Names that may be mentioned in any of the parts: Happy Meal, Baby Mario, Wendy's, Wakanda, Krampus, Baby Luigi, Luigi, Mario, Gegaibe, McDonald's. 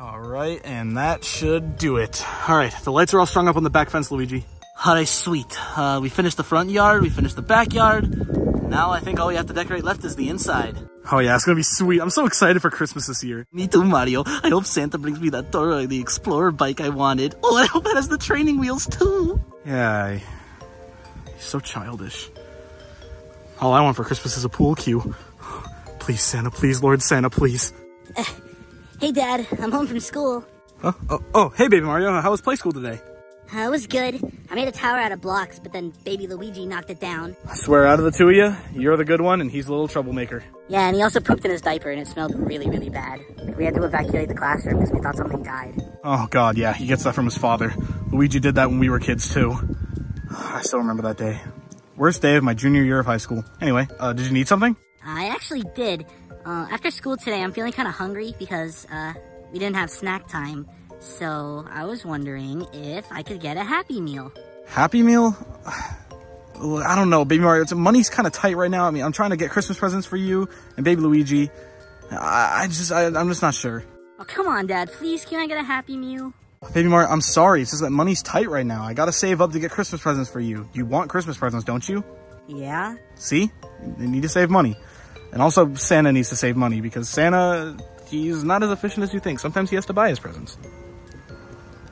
All right, and that should do it. All right, the lights are all strung up on the back fence, Luigi. All right, sweet. We finished the front yard, we finished the backyard. Now I think all we have to decorate left is the inside. Oh yeah, it's gonna be sweet. I'm so excited for Christmas this year. Me too, Mario. I hope Santa brings me that Toro the Explorer bike I wanted. Oh, I hope it has the training wheels too. Yeah, he's so childish. All I want for Christmas is a pool cue. Please, Santa, please, Lord Santa, please. Hey, Dad. I'm home from school. Huh? Oh, hey, Baby Mario. How was play school today? It was good. I made a tower out of blocks, but then Baby Luigi knocked it down. I swear, out of the two of you, you're the good one, and he's a little troublemaker. Yeah, and he also pooped in his diaper, and it smelled really, really bad. We had to evacuate the classroom because we thought something died. Oh, God, yeah. He gets that from his father. Luigi did that when we were kids, too. I still remember that day. Worst day of my junior year of high school. Anyway, did you need something? I actually did. After school today, I'm feeling kind of hungry because we didn't have snack time. So I was wondering if I could get a Happy Meal. Happy Meal? I don't know, Baby Mario. Money's kind of tight right now. I mean, I'm trying to get Christmas presents for you and Baby Luigi. I'm just not sure. Oh, come on, Dad. Please, can I get a Happy Meal? Baby Mario, I'm sorry. It's just that money's tight right now. I gotta save up to get Christmas presents for you. You want Christmas presents, don't you? Yeah. See? You need to save money. And also, Santa needs to save money, because Santa, he's not as efficient as you think. Sometimes he has to buy his presents.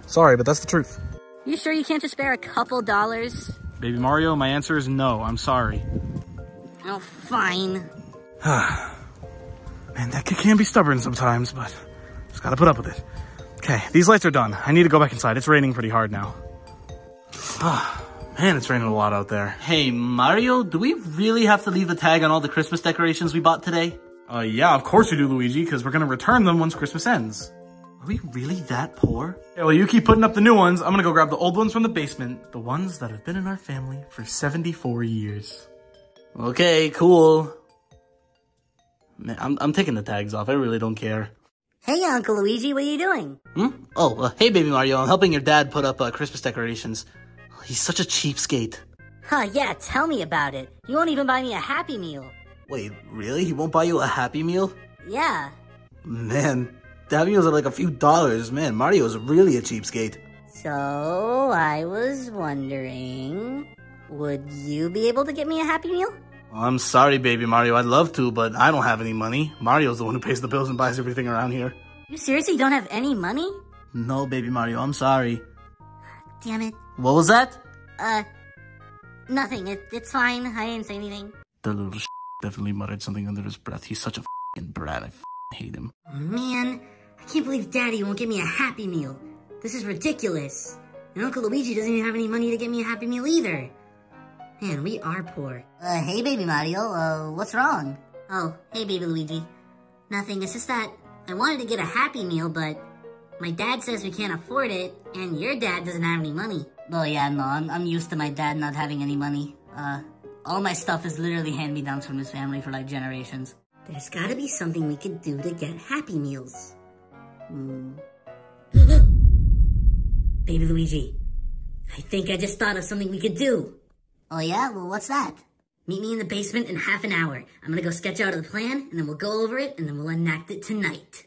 Sorry, but that's the truth. You sure you can't just spare a couple dollars? Baby Mario, my answer is no. I'm sorry. Oh, fine. Man, that kid can be stubborn sometimes, but just gotta put up with it. Okay, these lights are done. I need to go back inside. It's raining pretty hard now. Man, it's raining a lot out there. Hey, Mario, do we really have to leave the tag on all the Christmas decorations we bought today? Yeah, of course we do, Luigi, because we're going to return them once Christmas ends. Are we really that poor? Yeah, well, you keep putting up the new ones. I'm going to go grab the old ones from the basement. The ones that have been in our family for 74 years. Okay, cool. Man, I'm taking the tags off. I really don't care. Hey, Uncle Luigi, what are you doing? Hmm? Oh, hey, Baby Mario. I'm helping your dad put up Christmas decorations. He's such a cheapskate. Huh, yeah, tell me about it. You won't even buy me a Happy Meal. Wait, really? He won't buy you a Happy Meal? Yeah. Man, the Happy Meals are like a few dollars. Man, Mario's really a cheapskate. So, I was wondering, would you be able to get me a Happy Meal? Well, I'm sorry, Baby Mario. I'd love to, but I don't have any money. Mario's the one who pays the bills and buys everything around here. You seriously don't have any money? No, Baby Mario, I'm sorry. Damn it. What was that? Nothing. It's fine. I didn't say anything. The little sh definitely muttered something under his breath. He's such a f***ing brat. I f***ing hate him. Man, I can't believe Daddy won't give me a Happy Meal. This is ridiculous. And Uncle Luigi doesn't even have any money to get me a Happy Meal either. Man, we are poor. Hey, Baby Mario. What's wrong? Oh, hey, Baby Luigi. Nothing. It's just that I wanted to get a Happy Meal, but my dad says we can't afford it, and your dad doesn't have any money. Well, yeah, no, I'm used to my dad not having any money. All my stuff is literally hand-me-downs from his family for, like, generations. There's gotta be something we could do to get Happy Meals. Baby Luigi, I think I just thought of something we could do. Oh, yeah? Well, what's that? Meet me in the basement in half an hour. I'm gonna go sketch out a plan, and then we'll go over it, and then we'll enact it tonight.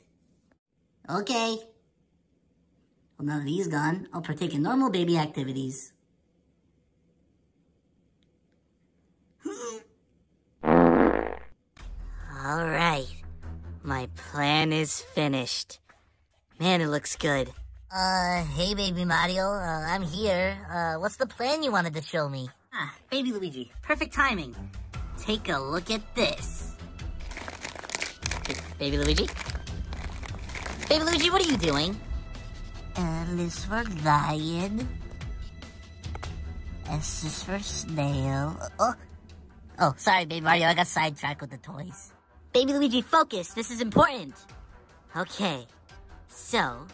Okay. Well, now that he's gone, I'll partake in normal baby activities. Alright. My plan is finished. Man, it looks good. Hey, Baby Mario. I'm here. What's the plan you wanted to show me? Ah, Baby Luigi. Perfect timing. Take a look at this. Baby Luigi? Baby Luigi, what are you doing? L is for lion. S is for snail. Oh, sorry, Baby Mario. I got sidetracked with the toys. Baby Luigi, focus. This is important. Okay. So,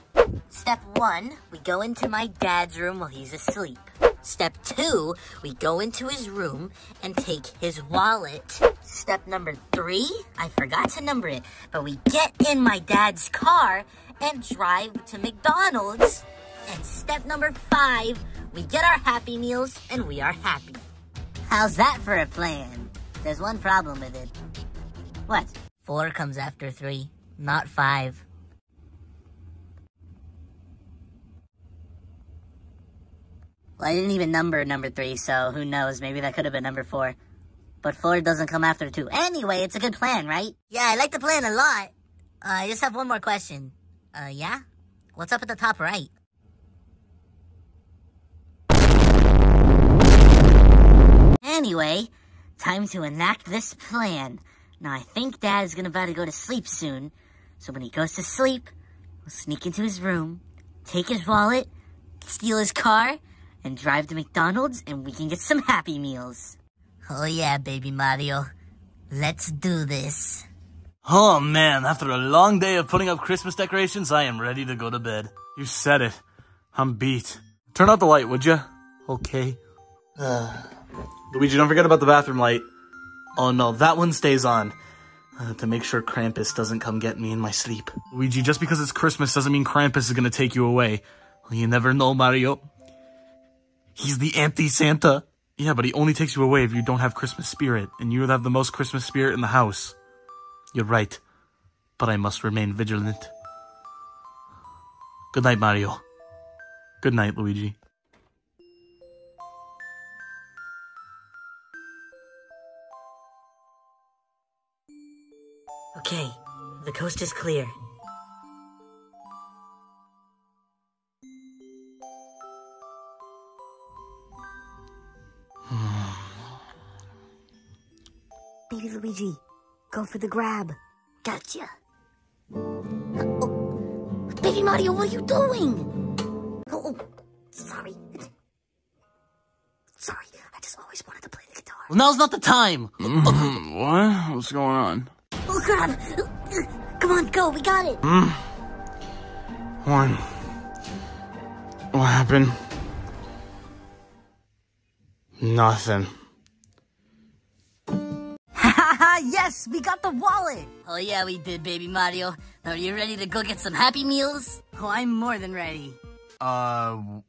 step 1, we go into my dad's room while he's asleep. Step 2, we go into his room and take his wallet. Step number 3, I forgot to number it, but we get in my dad's car and drive to McDonald's. And step number 5, we get our Happy Meals and we are happy. How's that for a plan? There's one problem with it. What? 4 comes after 3, not 5. Well, I didn't even number number 3, so who knows? Maybe that could have been number 4. But 4 doesn't come after 2. Anyway, it's a good plan, right? Yeah, I like the plan a lot. I just have one more question. Yeah? What's up at the top right? Anyway, time to enact this plan. Now, I think Dad is about to go to sleep soon. So when he goes to sleep, we'll sneak into his room, take his wallet, steal his car, and drive to McDonald's, and we can get some Happy Meals. Oh yeah, Baby Mario. Let's do this. Oh man, after a long day of putting up Christmas decorations, I am ready to go to bed. You said it. I'm beat. Turn out the light, would ya? Okay. Luigi, don't forget about the bathroom light. Oh no, that one stays on. To make sure Krampus doesn't come get me in my sleep. Luigi, just because it's Christmas doesn't mean Krampus is gonna take you away. Well, you never know, Mario. He's the anti-Santa. Yeah, but he only takes you away if you don't have Christmas spirit, and you would have the most Christmas spirit in the house. You're right, but I must remain vigilant. Good night, Mario. Good night, Luigi. Okay, the coast is clear. Baby Luigi, go for the grab. Gotcha. Oh, Baby Mario, what are you doing? Oh, sorry. Sorry, I just always wanted to play the guitar. Well, now's not the time. What? What's going on? Oh, crap! Come on, go, we got it! What happened? Nothing. Hahaha, yes, we got the wallet! Oh yeah, we did, Baby Mario. Now, are you ready to go get some Happy Meals? Oh, I'm more than ready. Do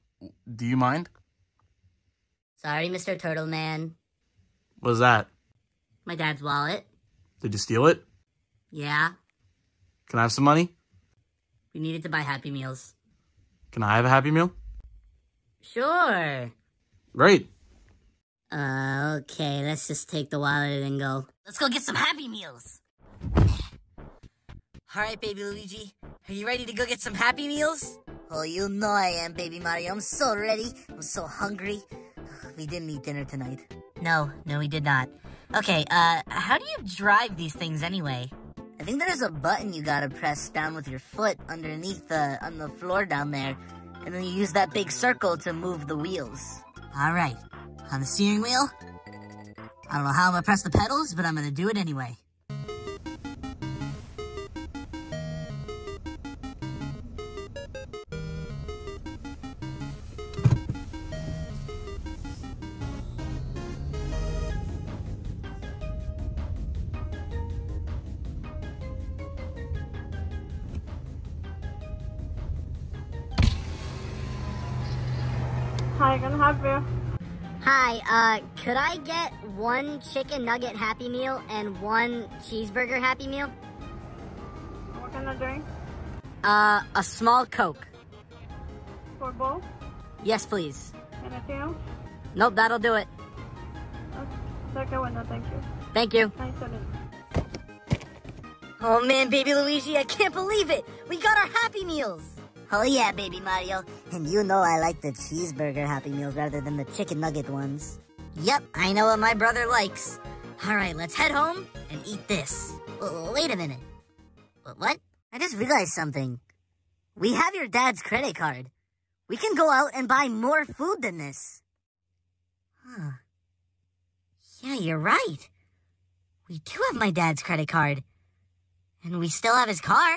you mind? Sorry, Mr. Turtle Man. What's that? My dad's wallet. Did you steal it? Yeah. Can I have some money? We needed to buy Happy Meals. Can I have a Happy Meal? Sure. Great. Okay, let's just take the wallet and go. Let's go get some Happy Meals. Alright, Baby Luigi. Are you ready to go get some Happy Meals? Oh, you know I am, Baby Mario. I'm so ready. I'm so hungry. We didn't eat dinner tonight. No, we did not. Okay, how do you drive these things anyway? I think there's a button you gotta press down with your foot underneath on the floor down there. And then you use that big circle to move the wheels. Alright, on the steering wheel. I don't know how I'm gonna press the pedals, but I'm gonna do it anyway. Hi, can I help you? Hi, could I get one chicken nugget Happy Meal and one cheeseburger Happy Meal? What kind of drink? A small Coke. For both? Yes, please. Anything else? Nope, that'll do it. Okay, well, no, thank you. Thank you. Nice to meet you. Oh man, Baby Luigi, I can't believe it! We got our Happy Meals! Oh yeah, Baby Mario. And you know I like the cheeseburger Happy Meals rather than the chicken nugget ones. Yep, I know what my brother likes. Alright, let's head home and eat this. Wait a minute. What? I just realized something. We have your dad's credit card. We can go out and buy more food than this. Huh. Yeah, you're right. We do have my dad's credit card. And we still have his car.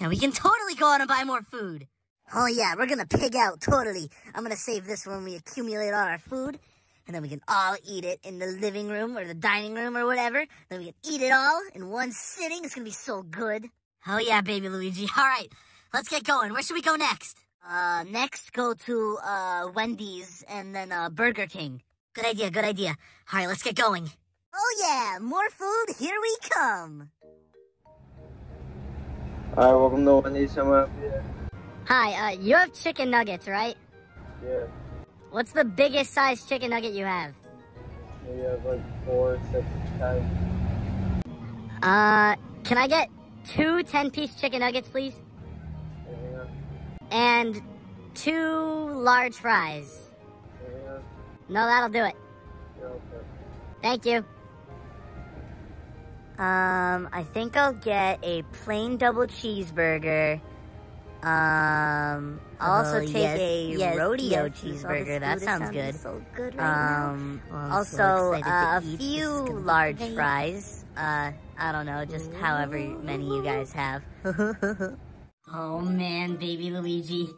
Yeah, we can totally go out and buy more food. Oh yeah, we're gonna pig out, totally. I'm gonna save this when we accumulate all our food, and then we can all eat it in the living room or the dining room or whatever. Then we can eat it all in one sitting. It's gonna be so good. Oh yeah, Baby Luigi. All right, let's get going. Where should we go next? Next go to, Wendy's and then, Burger King. Good idea, good idea. All right, let's get going. Oh yeah, more food, here we come. Alright, welcome to Wendy's. Somewhere up here. Hi, you have chicken nuggets, right? Yeah. What's the biggest size chicken nugget you have? We have like 4, 6, 10. Can I get two 10-piece chicken nuggets, please? Yeah. And 2 large fries. Yeah. No, that'll do it. Yeah, okay. Thank you. I think I'll get a plain double cheeseburger. I'll also take a rodeo cheeseburger. That sounds good. So good right now. Also, a few large fries. I don't know, just however many you guys have. Oh man, Baby Luigi.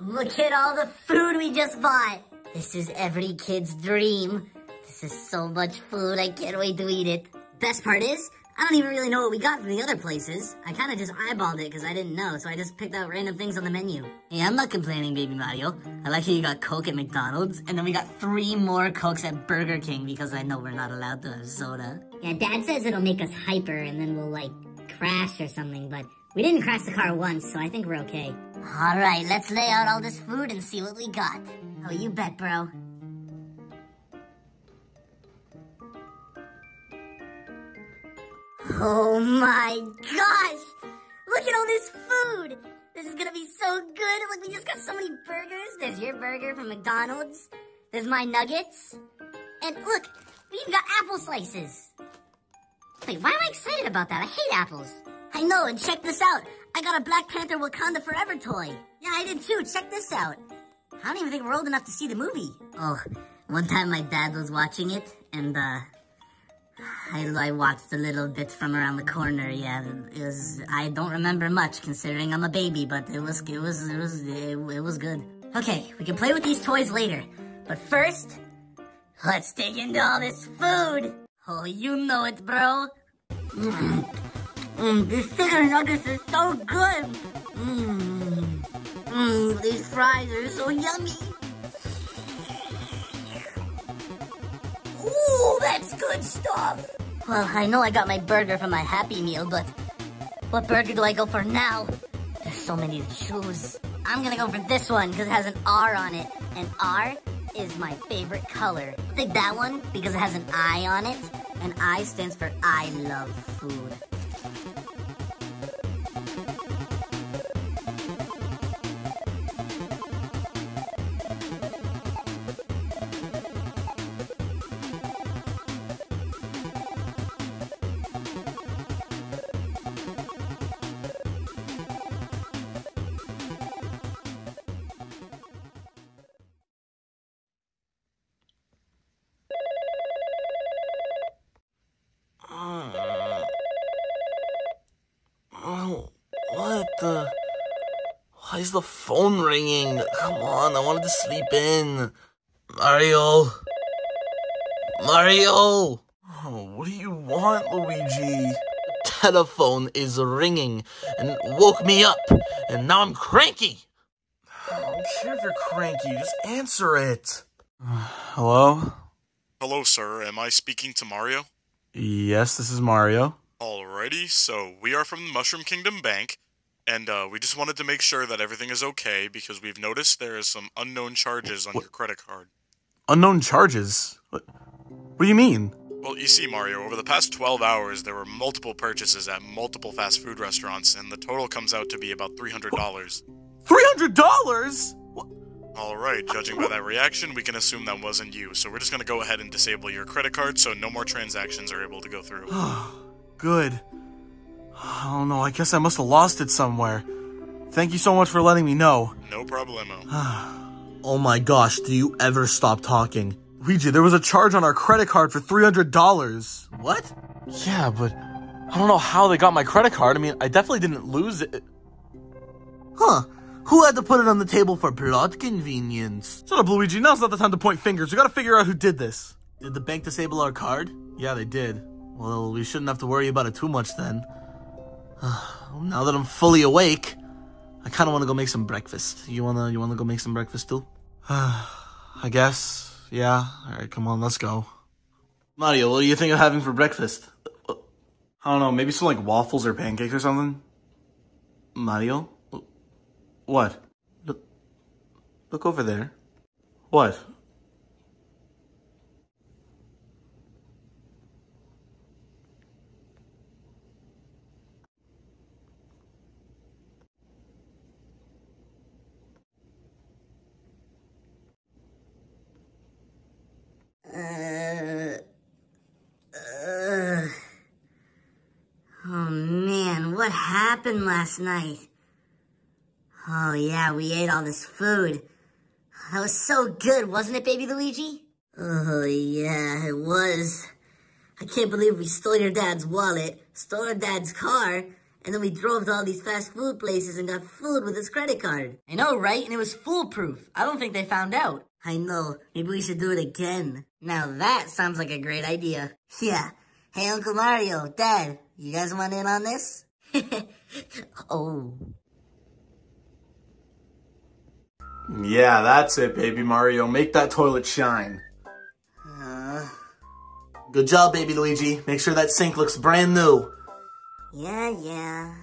Look at all the food we just bought. This is every kid's dream. This is so much food, I can't wait to eat it. Best part is, I don't even really know what we got from the other places. I kind of just eyeballed it because I didn't know, so I just picked out random things on the menu. Hey, I'm not complaining, Baby Mario. I like how you got Coke at McDonald's, and then we got 3 more Cokes at Burger King because I know we're not allowed to have soda. Yeah, Dad says it'll make us hyper and then we'll, like, crash or something, but we didn't crash the car once, so I think we're okay. All right, let's lay out all this food and see what we got. Oh, you bet, bro. Oh my gosh! Look at all this food! This is gonna be so good! Look, we just got so many burgers! There's your burger from McDonald's. There's my nuggets. And look, we even got apple slices! Wait, why am I excited about that? I hate apples! I know, and check this out! I got a Black Panther Wakanda Forever toy! Yeah, I did too! Check this out! I don't even think we're old enough to see the movie! Oh, one time my dad was watching it, and I watched a little bit from around the corner. Yeah, it was. I don't remember much considering I'm a baby, but it was good. Okay, we can play with these toys later, but first, let's dig into all this food. Oh, you know it, bro. These chicken nuggets are so good. These fries are so yummy. Ooh, that's good stuff! Well, I know I got my burger from my Happy Meal, but what burger do I go for now? There's so many to choose. I'm gonna go for this one, because it has an R on it. And R is my favorite color. I'll take that one, because it has an I on it. And I stands for I love food. Why is the phone ringing? Come on, I wanted to sleep in. Mario. Mario! Oh, what do you want, Luigi? The telephone is ringing and it woke me up, and now I'm cranky. I don't care if you're cranky, just answer it. Hello? Hello, sir. Am I speaking to Mario? Yes, this is Mario. Alrighty, so we are from the Mushroom Kingdom Bank. And we just wanted to make sure that everything is okay, because we've noticed there is some unknown charges on your credit card. Unknown charges? What do you mean? Well, you see, Mario, over the past 12 hours, there were multiple purchases at multiple fast food restaurants, and the total comes out to be about $300. $300?! Alright, judging by that reaction, we can assume that wasn't you, so we're just gonna go ahead and disable your credit card so no more transactions are able to go through. Good. I don't know, I guess I must have lost it somewhere. Thank you so much for letting me know. No problemo. Oh my gosh, do you ever stop talking? Luigi, there was a charge on our credit card for $300. What? Yeah, but I don't know how they got my credit card. I mean, I definitely didn't lose it. Huh. Who had to put it on the table for plot convenience? Shut up, Luigi, now's not the time to point fingers. We gotta figure out who did this. Did the bank disable our card? Yeah, they did. Well, we shouldn't have to worry about it too much then. Now that I'm fully awake, I kind of want to go make some breakfast. You wanna go make some breakfast too? I guess. Yeah. All right, come on, let's go. Mario, what do you think of having for breakfast? I don't know, maybe some like waffles or pancakes or something. Mario? What? Look over there. What? what happened last night. Oh yeah, we ate all this food. That was so good, wasn't it, Baby Luigi? Oh yeah, it was. I can't believe we stole your dad's wallet, stole our dad's car, and then we drove to all these fast food places and got food with his credit card. I know, right? And it was foolproof. I don't think they found out. I know. Maybe we should do it again. Now that sounds like a great idea. Yeah. Hey, Uncle Mario, Dad, you guys want in on this? Oh. Yeah, that's it, Baby Mario. Make that toilet shine. Good job, Baby Luigi. Make sure that sink looks brand new. Yeah.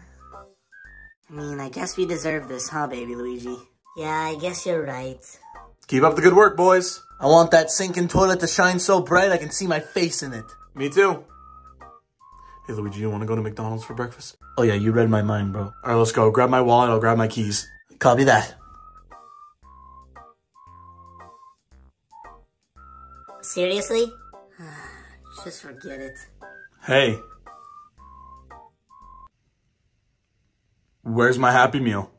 I mean, I guess we deserve this, huh, Baby Luigi? Yeah, I guess you're right. Keep up the good work, boys. I want that sink and toilet to shine so bright I can see my face in it. Me too. Hey, Luigi, you want to go to McDonald's for breakfast? Oh, yeah, you read my mind, bro. All right, let's go. Grab my wallet. I'll grab my keys. Copy that. Seriously? Just forget it. Hey. Where's my Happy Meal?